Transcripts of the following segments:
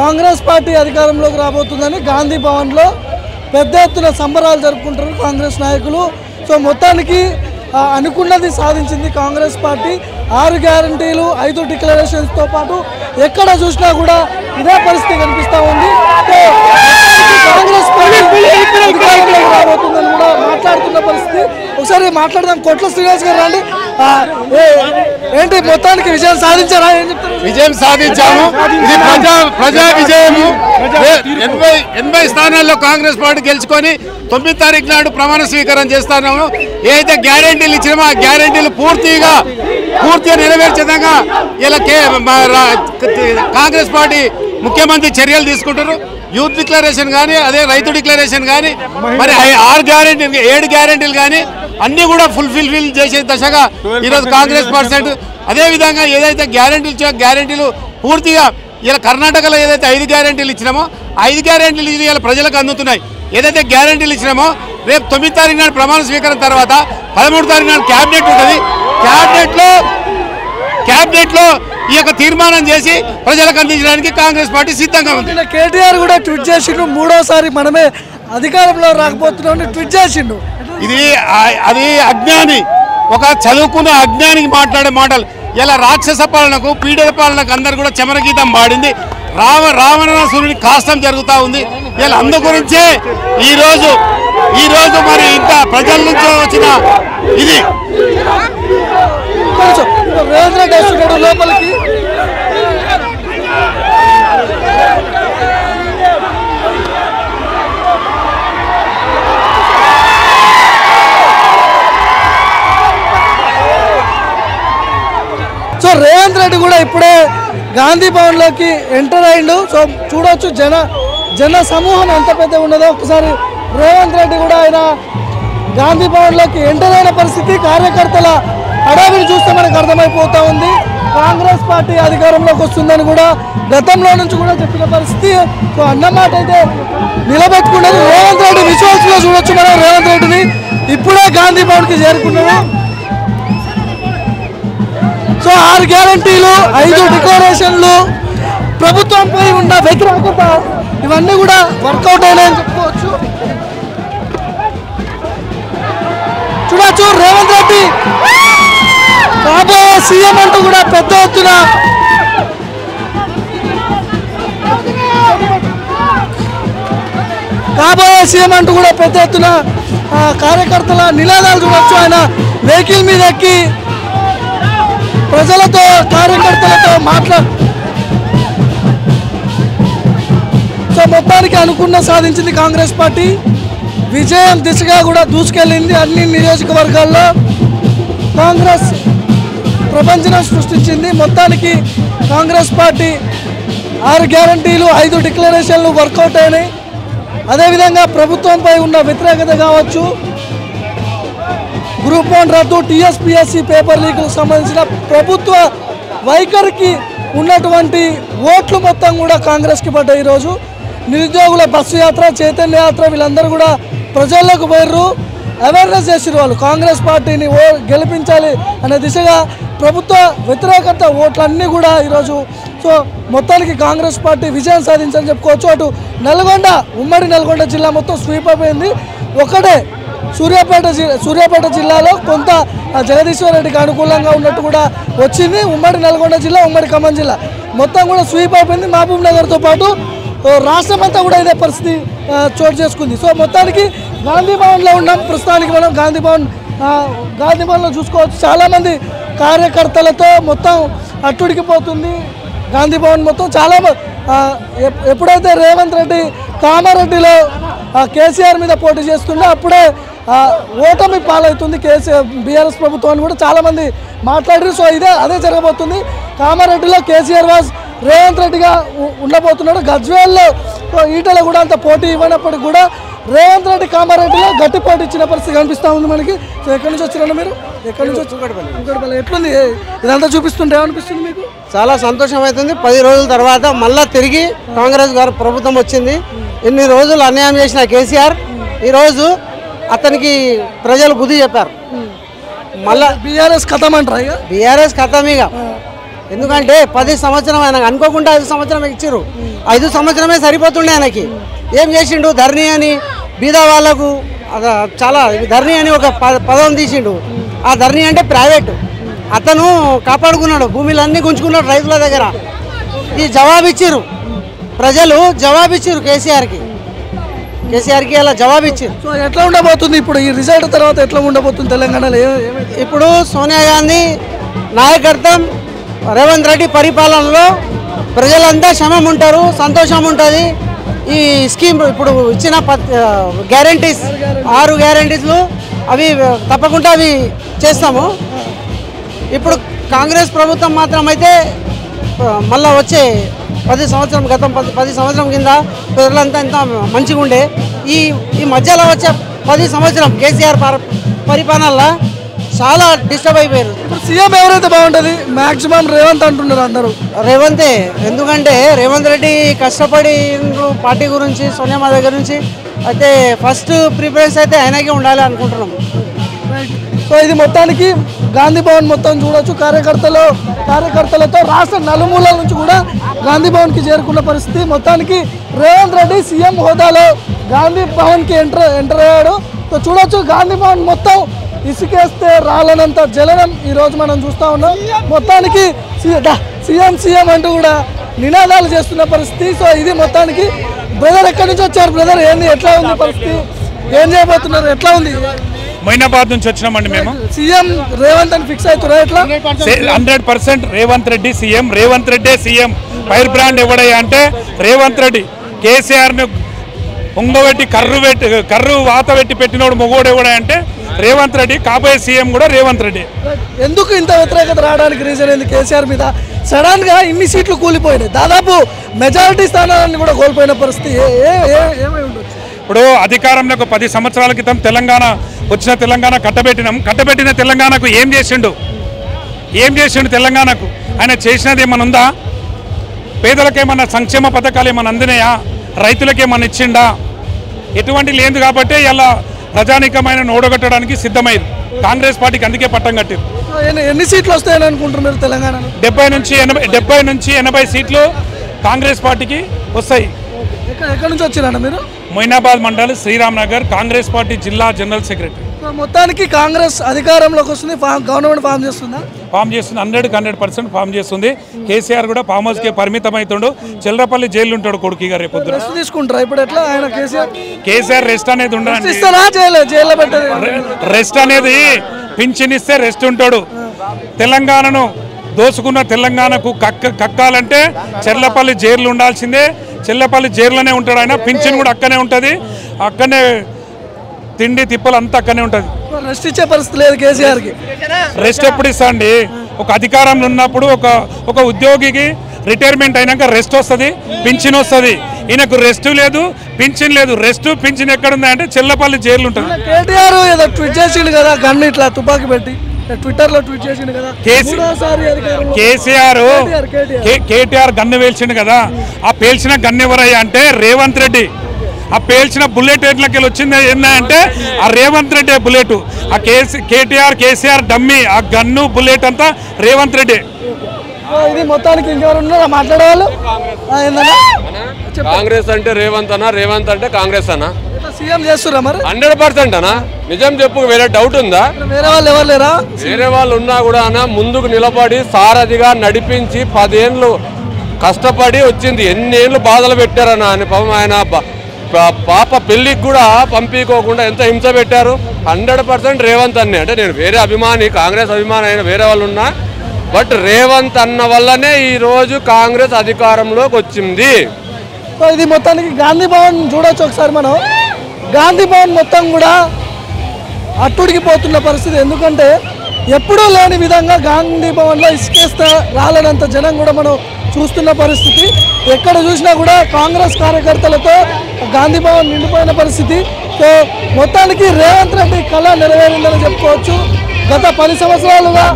Congress party అధికారంలోకి రాబోతుందని గాంధీ భవన్లో పెద్ద ఎత్తున సంబరాలు జరుపుకుంటారు కాంగ్రెస్ నాయకులు. సో మొత్తానికి అనుకున్నది సాధించింది కాంగ్రెస్ పార్టీ. 6 గ్యారంటీలు 5 డిక్లరేషన్స్తో పాటు ఎక్కడ చూసినా కూడా ఇదే పరిస్థితి కనిపిస్తూ ఉంది. కాంగ్రెస్ పార్టీ రాబోతుందని కూడా మాట్లాడుతున్న పరిస్థితి. ఒకసారి మాట్లాడదాం. కొట్ల శ్రీనివాస్ గారు రండి. ఏంటి మొత్తానికి విజయం సాధించారా? ఏం చెప్తారు? విజయం సాధించాము. ఇది ప్రజా విజయము. 80 స్థానాల్లో కాంగ్రెస్ పార్టీ గెలుచుకొని 9 తారీఖు నాడు ప్రమాణ స్వీకారం చేస్తున్నాము. ఏదైతే గ్యారెంటీలు ఇచ్చినామో ఆ గ్యారెంటీలు పూర్తిగా నెరవేర్చేదాకా ఇలా కాంగ్రెస్ పార్టీ ముఖ్యమంత్రి చర్యలు తీసుకుంటారు. యూత్ డిక్లరేషన్ కానీ అదే రైతు డిక్లరేషన్ కానీ మరి 7 గ్యారెంటీలు కానీ అన్నీ కూడా ఫుల్ఫిల్ చేసే దశగా ఈరోజు కాంగ్రెస్ పార్టీ. అదేవిధంగా ఏదైతే గ్యారెంటీలు ఇచ్చామో గ్యారెంటీలు పూర్తిగా ఇలా కర్ణాటకలో ఏదైతే 5 గ్యారెంటీలు ఇచ్చినామో 5 గ్యారెంటీలు ఇలా ప్రజలకు అందుతున్నాయి. ఏదైతే గ్యారెంటీలు ఇచ్చినామో రేపు 9 తారీఖు నాడు ప్రమాణ స్వీకారం తర్వాత 13 తారీఖు నాడు క్యాబినెట్ ఉంటుంది. క్యాబినెట్లో ఈ యొక్క తీర్మానం చేసి ప్రజలకు అందించడానికి కాంగ్రెస్ పార్టీ సిద్ధంగా ఉంది. కేటీఆర్ కూడా ట్వీట్ చేసిండు, 3వ సారి మనమే అధికారంలో రాకపోతున్నామని ట్వీట్ చేసిండు. అది అజ్ఞాని, ఒక చదువుకున్న అజ్ఞానికి మాట్లాడే మాటలు. ఇలా రాక్షస పాలనకు పీడల పాలనకు అందరు కూడా చమరగీతం పాడింది. రావణాసురుడి కాష్టం జరుగుతూ ఉంది. ఇలా అందు గురించే ఈరోజు మరి ఇంత ప్రజల నుంచి వచ్చిన ఇది లోపలికి సో రేవంత్ రెడ్డి కూడా ఇప్పుడే గాంధీ భవన్లోకి ఎంటర్ అయ్యిండు. సో చూడవచ్చు జన సమూహం ఎంత పెద్ద ఉన్నదో. ఒకసారి రేవంత్ రెడ్డి కూడా ఆయన గాంధీ భవన్లోకి ఎంటర్ అయిన పరిస్థితి. కార్యకర్తల హడావిడి చూస్తే మనకు అర్థమైపోతూ ఉంది. కాంగ్రెస్ పార్టీ అధికారంలోకి వస్తుందని కూడా గతంలో నుంచి కూడా చెప్పిన పరిస్థితి. సో అన్నమాట అయితే నిలబెట్టుకున్నది రేవంత్ రెడ్డి. విశ్వాసంలో చూడొచ్చు మనం రేవంత్ రెడ్డిని ఇప్పుడే గాంధీ భవన్కి చేరుకున్నాము. సో 6 గ్యారంటీలు 5 డిక్లరేషన్లు ప్రభుత్వంపై ఉన్న వ్యతిరేకత ఇవన్నీ కూడా వర్కౌట్ అయినాయని చెప్పుకోవచ్చు. చూడచ్చు రేవంత్ రెడ్డి రాబోయే సీఎం అంటూ కూడా పెద్ద ఎత్తున కార్యకర్తల నినాదాలు చూడొచ్చు. ఆయన వెహికల్ మీద ఎక్కి ప్రజలతో కార్యకర్తలతో సో మొత్తానికి అనుకున్న సాధించింది కాంగ్రెస్ పార్టీ. విజయం దిశగా కూడా దూసుకెళ్ళింది. అన్ని నియోజకవర్గాల్లో కాంగ్రెస్ ప్రపంచం సృష్టించింది. మొత్తానికి కాంగ్రెస్ పార్టీ 6 గ్యారంటీలు 5 డిక్లరేషన్లు వర్కౌట్ అయినాయి. అదేవిధంగా ప్రభుత్వంపై ఉన్న వ్యతిరేకత కావచ్చు, గ్రూప్ 1 రద్దు, టీఎస్పీఎస్సీ పేపర్ లీక్కు సంబంధించిన ప్రభుత్వ వైఖరికి ఉన్నటువంటి ఓట్లు మొత్తం కూడా కాంగ్రెస్కి పడ్డాయి. ఈరోజు నిరుద్యోగుల బస్సు యాత్ర, చైతన్య యాత్ర వీళ్ళందరూ కూడా ప్రజల్లోకి పోయిర్రు. అవేర్నెస్ చేసిరు. వాళ్ళు కాంగ్రెస్ పార్టీని గెలిపించాలి అనే దిశగా ప్రభుత్వ వ్యతిరేకత ఓట్లన్నీ కూడా ఈరోజు. సో మొత్తానికి కాంగ్రెస్ పార్టీ విజయం సాధించాలని చెప్పుకోవచ్చు. అటు ఉమ్మడి నల్గొండ జిల్లా మొత్తం స్వీప్ అయిపోయింది. ఒకటే సూర్యాపేట జిల్లాలో కొంత జగదీశ్వర్ రెడ్డికి అనుకూలంగా ఉన్నట్టు కూడా వచ్చింది. ఉమ్మడి నల్గొండ జిల్లా, ఉమ్మడి ఖమ్మం జిల్లా మొత్తం కూడా స్వీప్ అయిపోయింది. మహబూబ్నగర్తో పాటు రాష్ట్రం అంతా కూడా ఇదే పరిస్థితి చోటు చేసుకుంది. సో మొత్తానికి గాంధీ భవన్లో ఉన్నాం ప్రస్తుతానికి మనం. గాంధీ భవన్లో చూసుకోవచ్చు చాలామంది కార్యకర్తలతో మొత్తం అట్టుడికిపోతుంది గాంధీ భవన్ మొత్తం. చాలా ఎప్పుడైతే రేవంత్ రెడ్డి కామారెడ్డిలో కేసీఆర్ మీద పోటీ చేస్తుండే అప్పుడే ఓటమి పాలవుతుంది కేసీఆర్ బీఆర్ఎస్ ప్రభుత్వాన్ని కూడా చాలామంది మాట్లాడారు. సో అదే జరగబోతుంది. కామారెడ్డిలో కేసీఆర్ వాజ్ రేవంత్ రెడ్డిగా ఉండబోతున్నాడు. గజ్వేల్లో ఈటల కూడా అంత పోటీ ఇవ్వనప్పటికీ కూడా రేవంత్ రెడ్డి కామారెడ్డిలో గట్టి పోటీ ఇచ్చిన పరిస్థితి కనిపిస్తూ ఉంది మనకి. సో ఎక్కడి నుంచి వచ్చినా మీరు ఎక్కడి నుంచి వచ్చి ఇంకోటి ఎట్లుంది ఇదంతా చూపిస్తుంటే ఏమనిపిస్తుంది మీకు? చాలా సంతోషం అవుతుంది. 10 రోజుల తర్వాత మళ్ళీ తిరిగి కాంగ్రెస్ గారు ప్రభుత్వం వచ్చింది. ఇన్ని రోజులు అన్యాయం చేసిన కేసీఆర్ ఈరోజు అతనికి ప్రజలు బుద్ధి చెప్పారు. మళ్ళీ బీఆర్ఎస్ కథం అంటారు. బీఆర్ఎస్ కథం. ఇక ఎందుకంటే 10 సంవత్సరం ఆయన అనుకోకుండా 5 సంవత్సరం ఇచ్చారు. 5 సంవత్సరమే సరిపోతుండే ఆయనకి. ఏం చేసిండు? ధర్ని అని బీద వాళ్ళకు చాలా ధర్ని అని ఒక పదం తీసిండు. ఆ ధర్ని అంటే ప్రైవేట్. అతను కాపాడుకున్నాడు, భూమిలన్నీ గుంజుకున్నాడు రైతుల దగ్గర. ఈ జవాబిచ్చారు ప్రజలు, జవాబిచ్చారు కేసీఆర్కి. కేసీఆర్కి అలా జవాబిచ్చారు. సో ఎట్లా ఉండబోతుంది ఇప్పుడు ఈ రిజల్ట్ తర్వాత ఎట్లా ఉండబోతుంది తెలంగాణలో? ఇప్పుడు సోనియా గాంధీ నాయకత్వం, రేవంత్ రెడ్డి పరిపాలనలో ప్రజలంతా క్షమం ఉంటారు, సంతోషం ఉంటుంది. ఈ స్కీమ్ ఇప్పుడు ఇచ్చిన గ్యారంటీస్, 6 గ్యారంటీస్లు అవి తప్పకుండా అవి చేస్తాము. ఇప్పుడు కాంగ్రెస్ ప్రభుత్వం మాత్రం అయితే మళ్ళీ వచ్చే 10 సంవత్సరం, గతం 10 సంవత్సరం కింద ప్రజలంతా ఎంత మంచిగా ఉండే, ఈ ఈ మధ్యలో వచ్చే 10 సంవత్సరం కేసీఆర్ పరిపాలనలో చాలా డిస్టర్బ్ అయిపోయారు. ఇప్పుడు సీఎం ఎవరైతే బాగుంటుంది? మ్యాక్సిమం రేవంత్ అంటున్నారు అందరూ. రేవంతే, ఎందుకంటే రేవంత్ రెడ్డి కష్టపడి పార్టీ గురించి, సోనియా మా దగ్గర నుంచి అయితే ఫస్ట్ ప్రిఫరెన్స్ అయితే ఆయనకే ఉండాలి అనుకుంటున్నాం. సో ఇది మొత్తానికి గాంధీ భవన్ మొత్తం చూడొచ్చు. కార్యకర్తలతో రాష్ట్ర నలుమూలల నుంచి కూడా గాంధీ భవన్కి చేరుకున్న పరిస్థితి. మొత్తానికి రేవంత్ రెడ్డి సీఎం హోదాలో గాంధీ భవన్కి ఎంటర్ అయ్యాడు. సో చూడొచ్చు గాంధీ భవన్ మొత్తం ఇసుకేస్తే రాలనంత జలనం ఈరోజు మనం చూస్తూ ఉన్నాం. మొత్తానికి సీఎం సీఎం అంటూ కూడా నినాదాలు చేస్తున్న పరిస్థితి. సో ఇది మొత్తానికి బ్రదర్ ఎక్కడి నుంచి వచ్చారు? బ్రదర్ ఏంది, ఎట్లా ఉంది పరిస్థితి, ఏం చేయబోతున్నారు, ఎట్లా ఉంది? మైనాబాద్ నుంచి వచ్చినామండి మేము. సీఎం రేవంత్ అని ఫిక్స్ అవుతున్నా? ఎట్లా 100% Revanth Reddy CM. Revanth Reddy CM. Fire brand ఎవడయ్యా అంటే రేవంత్ రెడ్డి. కేసీఆర్ను ఉంగబెట్టి కర్రు వాత పెట్టి పెట్టినోడు మొగోడు ఎవడంటే రేవంత్ రెడ్డి. కాబోయే సీఎం కూడా రేవంత్ రెడ్డి. ఎందుకు ఇంత వ్యతిరేకత రావడానికి రీజన్ ఏంది? కేసీఆర్ మీద సడన్ గా ఇన్ని సీట్లు కూలిపోయినాయి, దాదాపు మెజారిటీ స్థానాలను కూడా కోల్పోయిన పరిస్థితి. ఇప్పుడు అధికారంలో 10 సంవత్సరాల క్రితం తెలంగాణ వచ్చిన తెలంగాణ కట్టబెట్టిన తెలంగాణకు ఏం చేసిండు? తెలంగాణకు ఆయన చేసినది ఏమన్నా ఉందా? పేదలకేమన్నా సంక్షేమ పథకాలు ఏమన్నా అందినాయా? రైతులకేమన్నా ఇచ్చిండా? ఎటువంటి లేదు. కాబట్టి ఇలా ప్రజానీకమైన ఓడగొట్టడానికి సిద్ధమైంది కాంగ్రెస్ పార్టీకి, అందుకే పట్టం కట్టింది. ఎన్ని సీట్లు వస్తాయని అనుకుంటున్నారు తెలంగాణలో? 70 నుంచి 80 సీట్లు కాంగ్రెస్ పార్టీకి వస్తాయి. ఎక్కడి నుంచి వచ్చినా మీరు? మొయినాబాద్ మండల్, శ్రీరామ్నగర్, కాంగ్రెస్ పార్టీ జిల్లా జనరల్ సెక్రటరీ. మొత్తానికి కాంగ్రెస్ అధికారంలోకి వస్తుంది, గవర్నమెంట్ ఫామ్ చేస్తుంది. 100% ఫామ్ చేస్తుంది. కేసీఆర్ కూడా ఫామ్ హౌస్ కే పరిమితం అవుతుండు. చిల్లరపల్లి జైలు ఉంటాడు కొడుకు. గారు రేపు తీసుకుంటారు. ఇప్పుడు ఎట్లా ఆయన కేసీఆర్ రెస్ట్ అనేది ఉండదు. రెస్ట్ అనేది పింఛనిస్తే రెస్ట్ ఉంటాడు. తెలంగాణను దోసుకున్న తెలంగాణకు కక్కాలంటే చెర్లపల్లి జైలు ఉండాల్సిందే. చెల్లపల్లి జైల్లోనే ఉంటాడు ఆయన. పింఛన్ కూడా అక్కనే ఉంటుంది, అక్కనే తిండి తిప్పలు అంతా అక్కనే ఉంటుంది. రెస్ట్ ఇచ్చే పరిస్థితి లేదు కేసీఆర్కి. రెస్ట్ ఎప్పుడు ఇస్తా అండి? ఒక అధికారంలో ఉన్నప్పుడు ఒక ఉద్యోగికి రిటైర్మెంట్ అయినాక రెస్ట్ వస్తుంది, పింఛన్ వస్తుంది. ఈయనకు రెస్ట్ లేదు, పింఛన్ లేదు. రెస్ట్ పింఛన్ ఎక్కడుందంటే చెల్లపల్లి జైలు ఉంటుంది. కేటీఆర్ ఏదో ట్వీట్ చేసిండు కదా, గన్ను ఇట్లా తుపాకి పెట్టి ట్విట్టర్లో ట్వీట్ చేసిండు కదా, కేటీఆర్ గన్ను పేల్చిండు కదా. ఆ పేల్చిన గన్ను ఎవరయ్యా అంటే రేవంత్ రెడ్డి. ఆ పేల్చిన బుల్లెట్ ఎట్లకి వచ్చింది ఏంటంటే ఆ రేవంత్ రెడ్డి బుల్లెట్. ఆ కేసీఆర్ డమ్మి. ఆ గన్ను బుల్లెట్ అంతా రేవంత్ రెడ్డి. ఇది మొత్తానికి ఇంకెవరు ఉన్నారా మాట్లాడేవాళ్ళు? కాంగ్రెస్ అంటే రేవంత్ అన్న, రేవంత్ అంటే కాంగ్రెస్ అన్న. 100% అనా? నిజం చెప్పు, వేరే డౌట్ ఉందా? వేరే వాళ్ళు ఉన్నా కూడా అన్నా ముందుకు నిలబడి సారథిగా నడిపించి 10 ఏళ్ళు కష్టపడి వచ్చింది. ఎన్ని ఏళ్ళు బాధలు పెట్టారన్నా అని పాపం. ఆయన పాప పెళ్లికి కూడా పంపించుకోకుండా ఎంత హింస పెట్టారు. 100% రేవంత్ అన్నే. అంటే నేను వేరే అభిమాని, కాంగ్రెస్ అభిమాని అయినా వేరే వాళ్ళు ఉన్నా, బట్ రేవంత్ అన్న వల్లనే ఈరోజు కాంగ్రెస్ అధికారంలోకి వచ్చింది. ఇది మొత్తానికి గాంధీ భవన్ చూడొచ్చు ఒకసారి మనం. గాంధీ భవన్ మొత్తం కూడా అట్టుడికిపోతున్న పరిస్థితి. ఎందుకంటే ఎప్పుడూ లేని విధంగా గాంధీ భవన్లో ఇసుకేస్తా రాలనంత జనం కూడా మనం చూస్తున్న పరిస్థితి. ఎక్కడ చూసినా కూడా కాంగ్రెస్ కార్యకర్తలతో గాంధీ భవన్ నిండిపోయిన పరిస్థితి. సో మొత్తానికి రేవంత్ రెడ్డి కళ నెరవేరిందని చెప్పుకోవచ్చు. గత 10 సంవత్సరాలుగా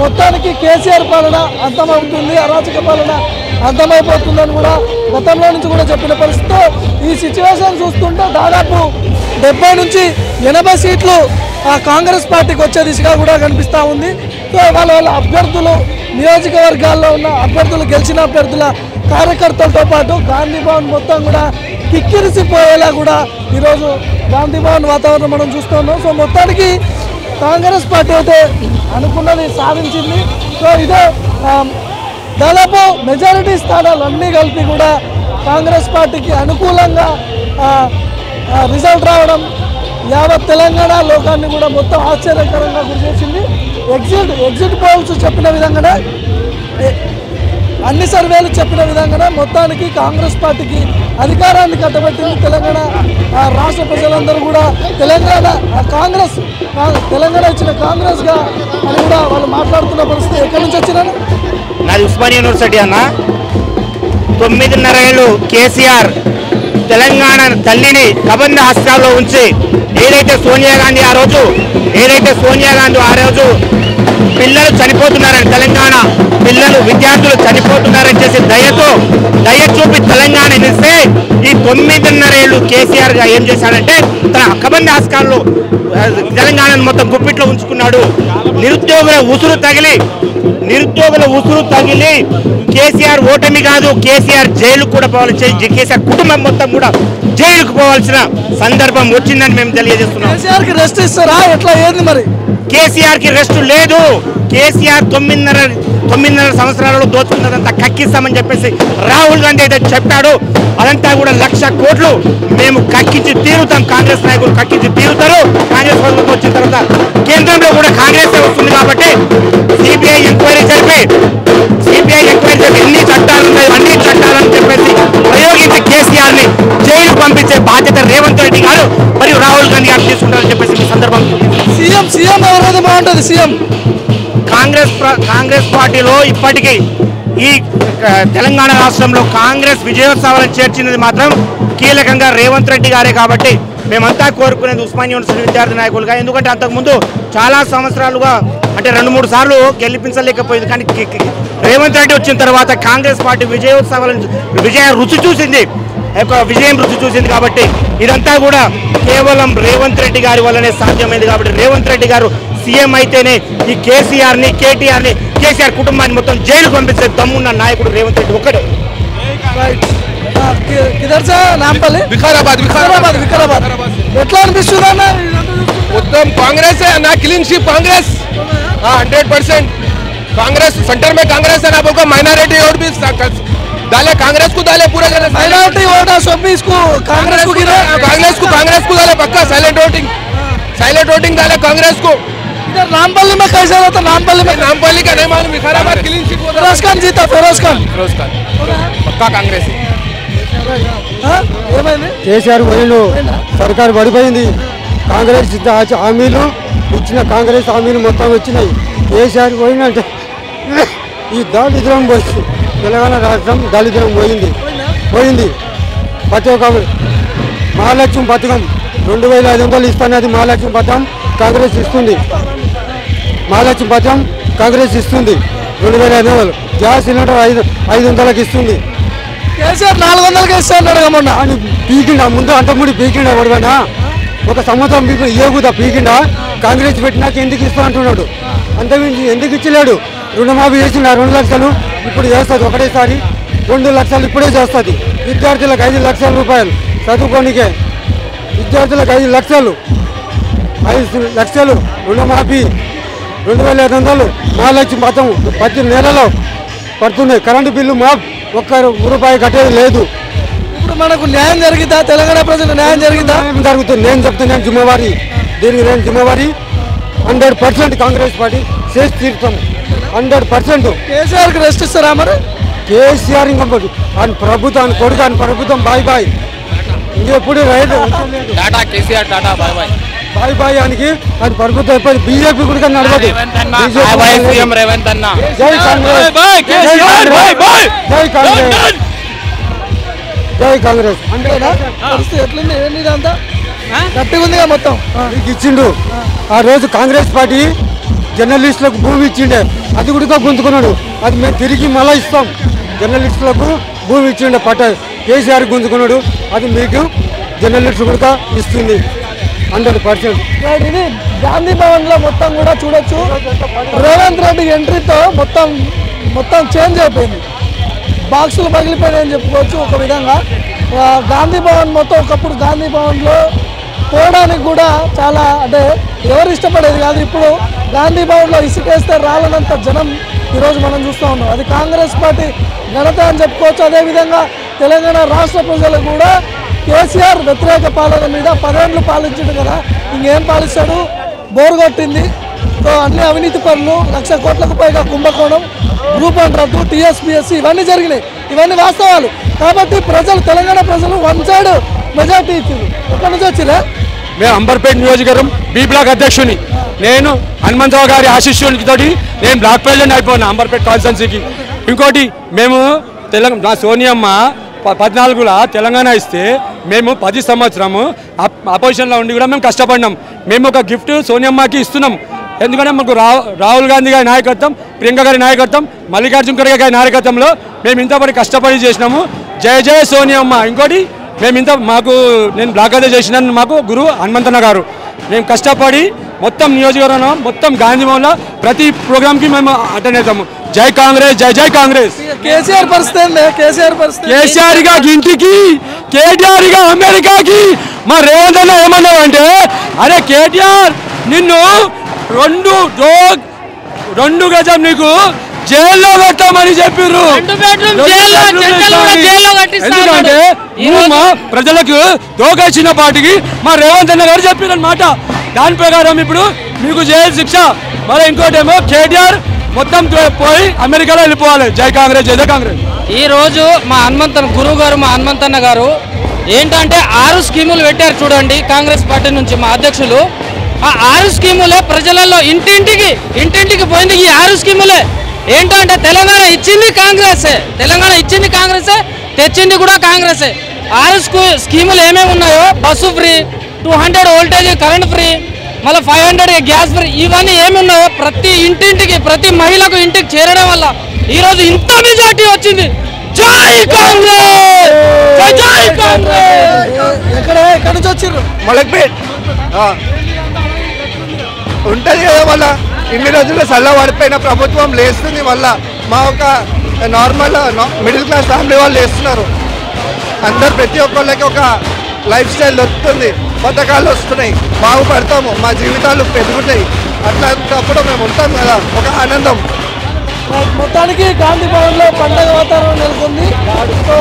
మొత్తానికి కేసీఆర్ పాలన అంతమవుతుంది, అరాచక పాలన అర్థమైపోతుందని కూడా గతంలో నుంచి కూడా చెప్పిన పరిస్థితితో ఈ సిచ్యువేషన్ చూస్తుంటే దాదాపు 70 నుంచి 80 సీట్లు కాంగ్రెస్ పార్టీకి వచ్చే దిశగా కూడా కనిపిస్తూ ఉంది. సో వాళ్ళ అభ్యర్థులు నియోజకవర్గాల్లో ఉన్న అభ్యర్థులు గెలిచిన అభ్యర్థుల కార్యకర్తలతో పాటు గాంధీ భవన్ మొత్తం కూడా కిక్కిరిసిపోయేలా కూడా ఈరోజు గాంధీ భవన్ వాతావరణం మనం చూస్తున్నాం. సో మొత్తానికి కాంగ్రెస్ పార్టీ అయితే అనుకున్నది సాధించింది. సో ఇదే దాదాపు మెజారిటీ స్థానాలు అన్నీ కలిపి కూడా కాంగ్రెస్ పార్టీకి అనుకూలంగా రిజల్ట్ రావడం యావత్ తెలంగాణ లోకాన్ని కూడా మొత్తం ఆశ్చర్యకరంగా గురిచేసింది. ఎగ్జిట్ పోల్స్ చెప్పిన విధంగానే అన్ని సర్వేలు చెప్పిన విధంగానే మొత్తానికి కాంగ్రెస్ పార్టీకి అధికారాన్ని కట్టబెట్టింది తెలంగాణ రాష్ట్ర ప్రజలందరూ కూడా. తెలంగాణ ఇచ్చిన కాంగ్రెస్గా అని కూడా వాళ్ళు మాట్లాడుతున్న పరిస్థితి. ఎక్కడి నుంచి వచ్చినాను? నాది ఉస్మానియా యూనివర్సిటీ అన్న. 9.5 ఏళ్ళు కేసీఆర్ తెలంగాణ తల్లిని కబంధ హస్తాల్లో ఉంచి ఏదైతే సోనియా గాంధీ ఆ రోజు పిల్లలు చనిపోతున్నారని, తెలంగాణ పిల్లలు విద్యార్థులు చనిపోతున్నారని చేసి దయ చూపి తెలంగాణ ఇస్తే, ఈ 9.5 ఏళ్ళు కేసీఆర్ గా ఏం చేశాడంటే తన అక్కబంధ ఆస్కాల్లో తెలంగాణను మొత్తం గుప్పిట్లో ఉంచుకున్నాడు. నిరుద్యోగుల ఉసురు తగిలి కేసీఆర్ ఓటమి కాదు, కేసీఆర్ జైలుకు కూడా పోవాల్సి, కేసీఆర్ కుటుంబం మొత్తం కూడా జైలుకు పోవాల్సిన సందర్భం వచ్చిందని మేము తెలియజేస్తున్నాం. కేసీఆర్ కి రెస్ట్ లేదు. కేసీఆర్ 9.5 సంవత్సరాలలో దోచుకున్నదంతా కక్కిస్తామని చెప్పేసి రాహుల్ గాంధీ అయితే చెప్పాడు. అదంతా కూడా 1,00,000 కోట్లు మేము కక్కించి తీరుతాం, కాంగ్రెస్ నాయకులు కక్కించి తీరుతారు. కాంగ్రెస్ ప్రభుత్వం వచ్చిన తర్వాత కేంద్రంలో కూడా కాంగ్రెస్ వస్తుంది కాబట్టి సిబిఐ ఎంక్వైరీ జరిపి ఎన్ని చట్టాలు ఉన్నాయి అన్ని చట్టాలని చెప్పేసి ప్రయోగించి కేసీఆర్ ని జైలు పంపించే బాధ్యత రేవంత్ రెడ్డి గారు మరియు రాహుల్ గాంధీ గారు తీసుకుంటారని చెప్పేసి ఈ సందర్భం సీఎం కాంగ్రెస్ పార్టీలో ఇప్పటికీ ఈ తెలంగాణ రాష్ట్రంలో కాంగ్రెస్ విజయోత్సవాలను చేర్చినది మాత్రం కీలకంగా రేవంత్ రెడ్డి గారే కాబట్టి మేమంతా కోరుకునేది ఉస్మానియా యూనివర్సిటీ విద్యార్థి నాయకులుగా, ఎందుకంటే అంతకుముందు చాలా సంవత్సరాలుగా అంటే 2-3 సార్లు గెలిపించలేకపోయింది. కానీ రేవంత్ రెడ్డి వచ్చిన తర్వాత కాంగ్రెస్ పార్టీ విజయం రుచి చూసింది కాబట్టి ఇదంతా కూడా కేవలం రేవంత్ రెడ్డి గారి వల్లనే సాధ్యమైంది. కాబట్టి రేవంత్ రెడ్డి గారు సీఎం అయితేనే ఈ కేసీఆర్ని, కేటీఆర్ని, కేసీఆర్ కుటుంబాన్ని మొత్తం జైలుకు పంపించే దమ్మున్న నాయకుడు రేవంత్ రెడ్డి ఒక్కడే. ఎట్లా అనిపిస్తుంది అన్న? మొత్తం కాంగ్రెస్ అన్న, clean sweep Congress 100%. Congress centre में कांग्रेस है ना, आपको माइनॉरिटी वोट भी डाले, कांग्रेस को डाले पूरा माइनॉरिटी वोट है सब भी इसको कांग्रेस को डाले पक्का, साइलेंट वोटिंग डाले कांग्रेस को। इधर रामपल्ली में कैसा होता? रामपल्ली का नहीं मालूम, विकाराबाद क्लीन शीट होता, फिरोज खान जीता पक्का कांग्रेस है। కేసీఆర్ వరిలో सरकार పడిపోయింది. కాంగ్రెస్ హామీలు ఇచ్చిన కాంగ్రెస్ హామీలు మొత్తం వచ్చినాయి. కేసీఆర్ పోయిందంటే ఈ దారిద్రం పోయింది, తెలంగాణ రాష్ట్రం దారిద్రం పోయింది. ప్రతి ఒక్క మహాలక్ష్మి పథకం 2500 ఇస్తున్నది, మహాలక్ష్మి పథకం కాంగ్రెస్ ఇస్తుంది 2500. గ్యాస్ సిలిండర్ 500 ఇస్తుంది, కేసీఆర్ 400 ఇస్తాను పీకిండా, ముందు అంతకుముందు పీకిండా ఎవరికైనా ఒక సంవత్సరం మీకు ఏగుదా పీకిండా, కాంగ్రెస్ పెట్టినాక ఎందుకు ఇస్తా అంటున్నాడు, అంతకుమించి ఎందుకు ఇచ్చలేడు. రుణమాఫీ చేసిన 2 లక్షలు ఇప్పుడు చేస్తుంది, ఒకటేసారి 2 లక్షలు ఇప్పుడే చేస్తుంది. విద్యార్థులకు 5 లక్షల రూపాయలు చదువుకోనికే, విద్యార్థులకు 5 లక్షలు రుణమాఫీ, 2500, 4,00,000 ప్రతి నెలలో పడుతున్నాయి. కరెంటు బిల్లు మాఫ్, 1 రూపాయి కట్టేది లేదు. ఇప్పుడు మనకు న్యాయం జరిగితే, తెలంగాణ ప్రజలకు న్యాయం జరిగితే జరుగుతుంది. నేను చెప్తున్నాను జిమ్మవారి, దీనికి నేను జిమ్మవారి 100% కాంగ్రెస్ పార్టీ చేసి తీర్థం 100%. కేసీఆర్కి రెస్ట్ ఇస్తారా మరి? కేసీఆర్ ఇంకా ఆయన ప్రభుత్వం కొడుకు, ఆయన ప్రభుత్వం బాయ్ బాయ్, ఇంకెప్పుడు రైతు tata, KCR tata bye bye bye bye ఆయనకి, ఆయన ప్రభుత్వం అయిపోయింది. బీజేపీ కూడా నడవదు. జై కాంగ్రెస్, జై కాంగ్రెస్, జై కాంగ్రెస్. అంతేనా పరిస్థితి? ఎట్లుంది ఏంటి ఇదంతా? గట్టిగా ఉందిగా మొత్తం. మీకు ఇచ్చిండు ఆ రోజు కాంగ్రెస్ పార్టీ జర్నలిస్టులకు భూమి ఇచ్చిండే, అది కూడా గుంజుకున్నాడు, అది మేము తిరిగి మళ్ళీ ఇస్తాం. జర్నలిస్టులకు భూమి ఇచ్చిండే పట్ట కేసీఆర్ గుంజుకున్నాడు, అది మీకు జర్నలిస్టులు కూడా ఇస్తుంది 100%. ఇది గాంధీ భవన్లో మొత్తం కూడా చూడొచ్చు. రేవంత్ రెడ్డి ఎంట్రీతో మొత్తం మొత్తం చేంజ్ అయిపోయింది, బాక్సులు పగిలిపోయాయని చెప్పుకోవచ్చు. ఒక విధంగా గాంధీ భవన్ మొత్తం, ఒకప్పుడు గాంధీ భవన్లో పోవడానికి కూడా చాలా అంటే ఎవరు ఇష్టపడేది కాదు. ఇప్పుడు గాంధీ భవన్లో ఇసుకేస్తే రాలనంత జనం ఈరోజు మనం చూస్తూ ఉన్నాం. అది కాంగ్రెస్ పార్టీ ఘనత అని చెప్పుకోవచ్చు. అదేవిధంగా తెలంగాణ రాష్ట్ర ప్రజలు కూడా కేసీఆర్ వ్యతిరేక పాలన మీద 10 ఏళ్ళు పాలించాడు కదా, ఇంకేం పాలిస్తాడు, బోరు కొట్టింది. సో అన్ని అవినీతి పనులు, 1,00,000 కోట్లకు పైగా కుంభకోణం, గ్రూప్ అండ్ రద్దు, టీఎస్పీఎస్సీ ఇవన్నీ జరిగినాయి. ఇవన్నీ వాస్తవాలు. కాబట్టి ప్రజలు, తెలంగాణ ప్రజలు వన్ సైడ్ మెజార్టీ ఇచ్చింది. ఎక్కడి నుంచి వచ్చిందా? మేము అంబర్పేట నియోజకవర్గం బి బ్లాక్ అధ్యక్షుని, నేను హనుమంతరావు గారి ఆశిష్యునితోటి నేను బ్లాక్ ప్రెసిడెంట్ అయిపోయినా అంబర్పేట కాన్స్టిట్యున్సీకి. ఇంకోటి, మేము నా సోనియమ్మ 14 తెలంగాణ ఇస్తే మేము 10 సంవత్సరము అపోజిషన్లో ఉండి కూడా మేము కష్టపడినాం. మేము ఒక గిఫ్ట్ సోనియమ్మకి ఇస్తున్నాం. ఎందుకంటే మాకు రాహుల్ గాంధీ గారి నాయకత్వం, ప్రియాంక గారి నాయకత్వం, మల్లికార్జున్ ఖర్గే గారి నాయకత్వంలో మేము ఇంతవరకు కష్టపడి చేసినాము. జయ జయ సోనియమ్మ. ఇంకోటి, నేను బ్లాక్ అదే చేసినాను. మాకు గురువు హనుమంతన్న గారు. మేము కష్టపడి మొత్తం నియోజకవర్గం మొత్తం గాంధీ భవన్లో ప్రతి ప్రోగ్రామ్కి మేము అటెండ్ అవుతాము. జై కాంగ్రెస్, జై జై కాంగ్రెస్. కేసీఆర్ పరిస్థితి, కేసీఆర్ గా ఇంటికి, కేటీఆర్ గా అమెరికాకి. మా రేవంత్ అన్న ఏమన్నామంటే, అరే కేటీఆర్ నిన్ను రెండు గజం నీకు జైల్లో కట్టామని చెప్పిర్రు. ఎందుకంటే మా ప్రజలకు దోకేసిన పార్టీకి మా రేవంత్ అన్న గారు చెప్పిరన్నమాట. దాని ప్రకారం ఇప్పుడు మీకు జైలు శిక్ష. మరి ఇంకోటేమో కేటీఆర్ మొత్తం పోయి అమెరికాలో వెళ్ళిపోవాలి. జై కాంగ్రెస్, జై జై కాంగ్రెస్. ఈరోజు మా హనుమంతన్న గురువు గారు, మా హనుమంతన్న గారు ఏంటంటే 6 స్కీములు పెట్టారు చూడండి కాంగ్రెస్ పార్టీ నుంచి మా అధ్యక్షులు. ఆ 6 స్కీములే ప్రజలలో ఇంటింటికి పోయింది. ఈ 6 స్కీములే ఏంటంటే తెలంగాణ ఇచ్చింది కాంగ్రెసే, తెలంగాణ ఇచ్చింది కాంగ్రెసే, తెచ్చింది కూడా కాంగ్రెసే. 6 స్కీములు ఏమేమి ఉన్నాయో, bus free, 200 voltage current free, మళ్ళీ 500 గ్యాస్ ఫ్రీ, ఇవన్నీ ఏమి ఉన్నాయో ప్రతి ఇంటింటికి, ప్రతి మహిళకు ఇంటికి చేరడం వల్ల ఈరోజు ఇంత మెజార్టీ వచ్చింది. జై కాంగ్రెస్, జై జై కాంగ్రెస్. ఎక్కడ నుంచి వచ్చారు? మలక్పేట్ ఉంటుంది కదా, మళ్ళీ ఇన్ని రోజుల్లో సల్ల పడిపోయిన ప్రభుత్వం లేస్తుంది. మళ్ళీ మా ఒక నార్మల్ మిడిల్ క్లాస్ ఫ్యామిలీ వాళ్ళు లేస్తున్నారు. అందరు ప్రతి ఒక్కళ్ళకి ఒక లైఫ్ స్టైల్ దొరుకుతుంది, పథకాలు వస్తున్నాయి, బాగుపడతాము, మా జీవితాలు పెరుగుతాయి. అట్లాంటప్పుడు మేము ఉంటాం కదా, ఒక ఆనందం. మొత్తానికి గాంధీ భవన్లో పండగ వాతావరణం నెలకొంది.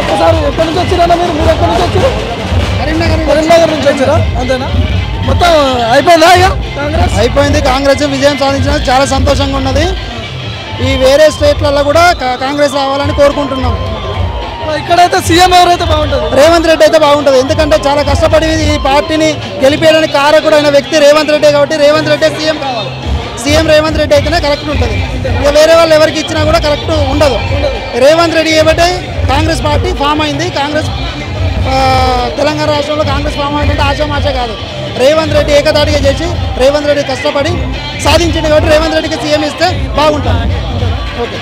ఒక్కసారి ఎక్కడి నుంచి వచ్చినా మీరు? మీరు ఎక్కడి నుంచి వచ్చారు? కరీంనగర్ నుంచి వచ్చారా? అంతేనా? మొత్తం అయిపోయిందా? కాంగ్రెస్ అయిపోయింది. కాంగ్రెస్ విజయం సాధించిన చాలా సంతోషంగా ఉన్నది. ఈ వేరే స్టేట్లలో కూడా కాంగ్రెస్ రావాలని కోరుకుంటున్నాం. ఇక్కడైతే సీఎం ఎవరైతే బాగుంటుంది? రేవంత్ రెడ్డి అయితే బాగుంటుంది. ఎందుకంటే చాలా కష్టపడి ఈ పార్టీని గెలిపేయడానికి కారకుడైన వ్యక్తి రేవంత్ రెడ్డి కాబట్టి రేవంత్ రెడ్డి సీఎం కావాలి. సీఎం రేవంత్ రెడ్డి అయితేనే కరెక్ట్ ఉంటుంది. ఇక వేరే వాళ్ళు ఎవరికి ఇచ్చినా కూడా కరెక్ట్ ఉండదు. రేవంత్ రెడ్డి ఏమంటే కాంగ్రెస్ పార్టీ ఫామ్ అయింది. కాంగ్రెస్ తెలంగాణ రాష్ట్రంలో కాంగ్రెస్ ఫామ్ అయిందంటే ఆశామాష కాదు. రేవంత్ రెడ్డి ఏకదాటిగా చేసి, రేవంత్ రెడ్డి కష్టపడి సాధించింది కాబట్టి రేవంత్ రెడ్డికి సీఎం ఇస్తే బాగుంటుంది. ఓకే,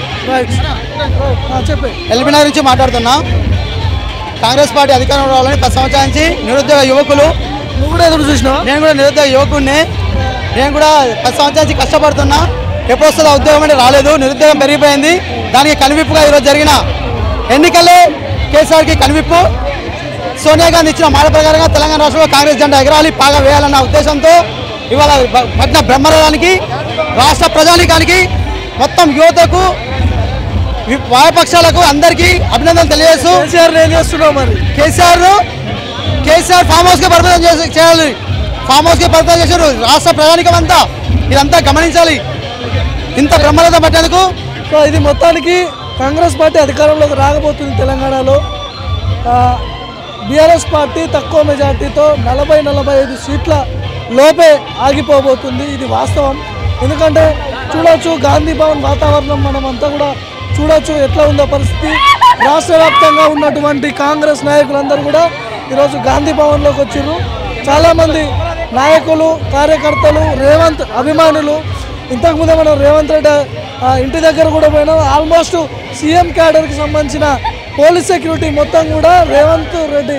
చెప్పండి. ఎల్బీనగర్ నుంచి మాట్లాడుతున్నా. కాంగ్రెస్ పార్టీ అధికారం రావాలని 10 సంవత్సరాల నుంచి నిరుద్యోగ యువకులు, నువ్వు కూడా ఎదురు చూసినా, నేను కూడా నిరుద్యోగ యువకుడిని, నేను కూడా 10 సంవత్సరాల నుంచి కష్టపడుతున్నా. ఎప్పుడు వస్తుందో ఉద్యోగం అంటే రాలేదు. నిరుద్యోగం పెరిగిపోయింది. దానికి కనువిప్పుగా ఈరోజు జరిగిన ఎన్నికలే కేసీఆర్కి కనువిప్పు. సోనియా గాంధీ ఇచ్చిన మాట ప్రకారంగా తెలంగాణ రాష్ట్రంలో కాంగ్రెస్ జెండా ఎగరాలి, బాగా వేయాలన్న ఉద్దేశంతో ఇవాళ పట్టిన బ్రహ్మరథానికి, రాష్ట్ర ప్రజానీకానికి, మొత్తం యువతకు, వామపక్షాలకు అందరికీ అభినందనలు తెలియజేస్తూ కేసీఆర్ ఫామ్ హౌస్కి పరిమితం చేయాలి. ఫామ్ హౌస్కి పరిమితం చేశారు. రాష్ట్ర ప్రజానీకం అంతా ఇదంతా గమనించాలి. ఇంత బ్రహ్మరథం పట్టేందుకు. సో ఇది మొత్తానికి కాంగ్రెస్ పార్టీ అధికారంలోకి రాకపోతుంది. తెలంగాణలో బీఆర్ఎస్ పార్టీ తక్కువ మెజార్టీతో 40-45 సీట్ల లోపే ఆగిపోబోతుంది. ఇది వాస్తవం. ఎందుకంటే చూడవచ్చు గాంధీ భవన్ వాతావరణం మనం అంతా కూడా చూడవచ్చు ఎట్లా ఉందో పరిస్థితి. రాష్ట్ర వ్యాప్తంగా ఉన్నటువంటి కాంగ్రెస్ నాయకులందరూ కూడా ఈరోజు గాంధీ భవన్లోకి వచ్చారు. చాలామంది నాయకులు, కార్యకర్తలు, రేవంత్ అభిమానులు. ఇంతకుముందే మనం రేవంత్ రెడ్డి ఇంటి దగ్గర కూడా పోయినాం. ఆల్మోస్ట్ సీఎం క్యాడర్కి సంబంధించిన పోలీస్ సెక్యూరిటీ మొత్తం కూడా రేవంత్ రెడ్డి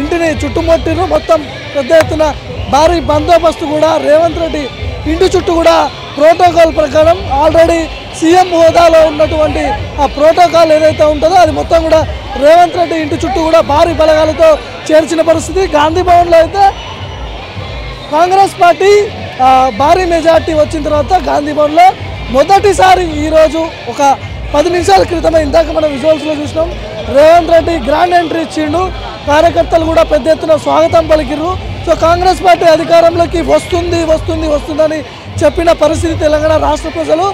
ఇంటిని చుట్టుముట్టిరు. మొత్తం పెద్ద ఎత్తున భారీ బందోబస్తు కూడా రేవంత్ రెడ్డి ఇంటి చుట్టూ కూడా ప్రోటోకాల్ ప్రకారం ఆల్రెడీ సీఎం హోదాలో ఉన్నటువంటి ఆ ప్రోటోకాల్ ఏదైతే ఉంటుందో అది మొత్తం కూడా రేవంత్ రెడ్డి ఇంటి చుట్టూ కూడా భారీ బలగాలతో చేర్చిన పరిస్థితి. గాంధీ భవన్లో అయితే కాంగ్రెస్ పార్టీ భారీ మెజార్టీ వచ్చిన తర్వాత గాంధీ భవన్లో మొదటిసారి ఈరోజు ఒక 10 నిమిషాల క్రితమే ఇందాక మనం విజువల్స్లో చూసినాం, రేవంత్ రెడ్డి గ్రాండ్ ఎంట్రీ ఇచ్చిండు, కార్యకర్తలు కూడా పెద్ద ఎత్తున స్వాగతం పలికిరు. సో కాంగ్రెస్ పార్టీ అధికారంలోకి వస్తుంది వస్తుంది వస్తుందని చెప్పిన పరిస్థితి. తెలంగాణ రాష్ట్ర ప్రజలు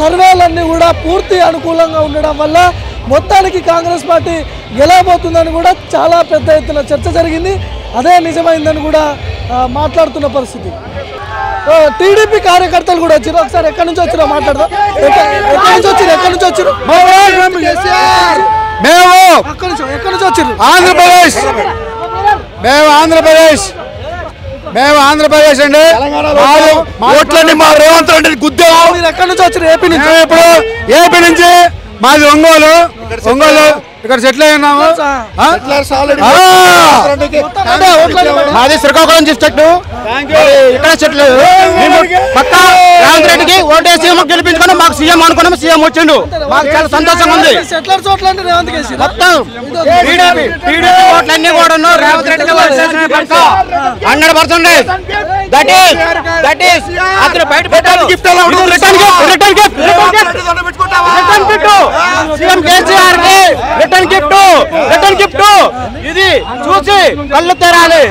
సర్వేలన్నీ కూడా పూర్తి అనుకూలంగా ఉండడం వల్ల మొత్తానికి కాంగ్రెస్ పార్టీ గెలవబోతుందని కూడా చాలా పెద్ద ఎత్తున చర్చ జరిగింది, అదే నిజమైందని కూడా మాట్లాడుతున్న పరిస్థితి. టీడీపీ కార్యకర్తలు కూడా వచ్చారు, ఒకసారి ఎక్కడి నుంచి వచ్చినా మాట్లాడదాం. మేము ఆంధ్రప్రదేశ్ అండి, ఓట్లన్నీ మా రేవంత్ రెడ్డి గుద్దాము. మీరు ఎక్కడి నుంచి వచ్చారు? ఏపీ నుంచి. ఇప్పుడు ఏపీ నుంచి మాది ఒంగోలు ఇక్కడ సెటిల్ అయి ఉన్నాము. మాది శ్రీకాకుళం డిస్ట్రిక్ట్, ఇక్కడ సెటిల్ పక్క రేవంత్ రెడ్డికి ఓటేసి గెలిపించుకున్నాం. మాకు సీఎం అనుకున్నాము, సీఎం వచ్చిండు, మాకు చాలా సంతోషంగా ఉంది. మొత్తం టీడీపీ ఓట్లన్నీ కూడా రేవంత్ రెడ్డికి 100%. అతను బయట పెట్టాలి, గిఫ్ట్ సీఎం కేసీఆర్ కి రిటర్న్ గిఫ్ట్ ఇది చూసి కళ్ళు తెరాలి.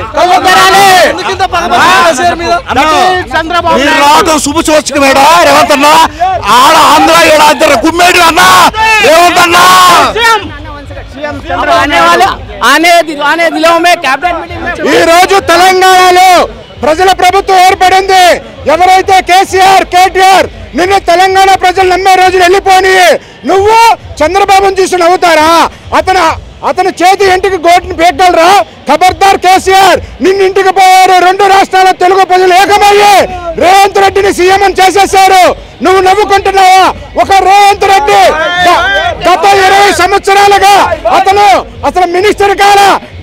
చంద్రబాబు శుభ సూచకం రేవంత్ అన్న, ఆడ ఆంధ్ర ఏడా ఇద్దరు కుమ్మేడు అన్న రేవంత్ అన్న ఈ రోజు తెలంగాణలో ప్రజల ప్రభుత్వం ఏర్పడింది. ఎవరైతే కేసీఆర్ కేటీఆర్ నిన్ను తెలంగాణ ప్రజలు నమ్మే రోజులు వెళ్ళిపోయి నువ్వు చంద్రబాబుని చూసి నవ్వుతారా? అతను చేతి ఇంటికి గోటిని పెట్టగలరా? ఖబర్దార్ కేసీఆర్, నిన్నింటికి పోయారు. 2 రాష్ట్రాల తెలుగు ప్రజలు ఏకమయ్యి రేవంత్ రెడ్డిని సీఎం అని చేసేసారు. నువ్వు నవ్వుకుంటున్నావా? ఒక రేవంత్ రెడ్డి గత 20 సంవత్సరాలుగా అతను మినిస్టర్ కాల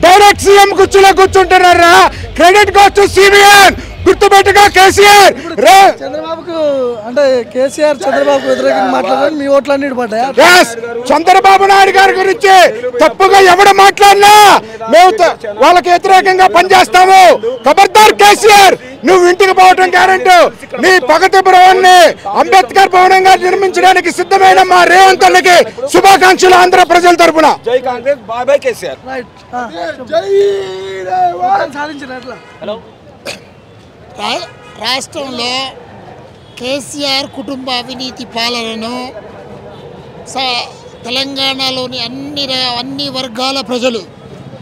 డైరెక్ట్ సీఎం కుర్చీలో కూర్చుంటున్నారా? Credit goes to CM. గుర్తుపెట్టుగా కేసీఆర్ చంద్రబాబుకు అంటే కేసీఆర్ చంద్రబాబుకు వ్యతిరేకంగా మాట్లాడారు, మీ ఓట్లన్నీ పడ్డాయా? చంద్రబాబు నాయుడు గారి గురించి తప్పుగా ఎవడు మాట్లాడినా మేము వాళ్ళకి వ్యతిరేకంగా పనిచేస్తాము. ఖబర్దార్ కేసీఆర్, నువ్వు ఇంటికి పోవటం గ్యారెంటీ. నీ ప్రగతి భవన్ ని అంబేద్కర్ భవనంగా నిర్మించడానికి సిద్ధమైన మా రేవంత్ అన్నకి శుభాకాంక్షలు ఆంధ్ర ప్రజల తరఫున. జై కాంగ్రెస్, బాయ్ బాయ్ కేసీఆర్. రాష్ట్రంలో కేసీఆర్ కుటుంబ అవినీతి పాలనను తెలంగాణలోని అన్ని వర్గాల ప్రజలు,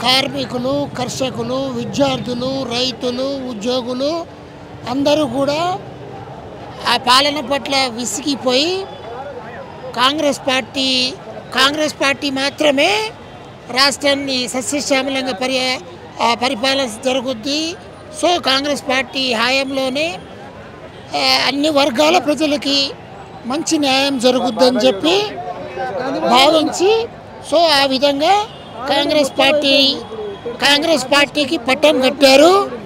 కార్మికులు, కర్షకులు, విద్యార్థులు, రైతులు, ఉద్యోగులు అందరూ కూడా ఆ పాలన పట్ల విసిగిపోయి కాంగ్రెస్ పార్టీ మాత్రమే రాష్ట్రాన్ని సస్యశ్యామలంగా పరిపాలన జరుగుద్ది. సో కాంగ్రెస్ పార్టీ హయాంలోనే అన్ని వర్గాల ప్రజలకి మంచి న్యాయం జరుగుద్దని చెప్పి భావించి సో ఆ విధంగా కాంగ్రెస్ పార్టీకి పట్టం కట్టారు.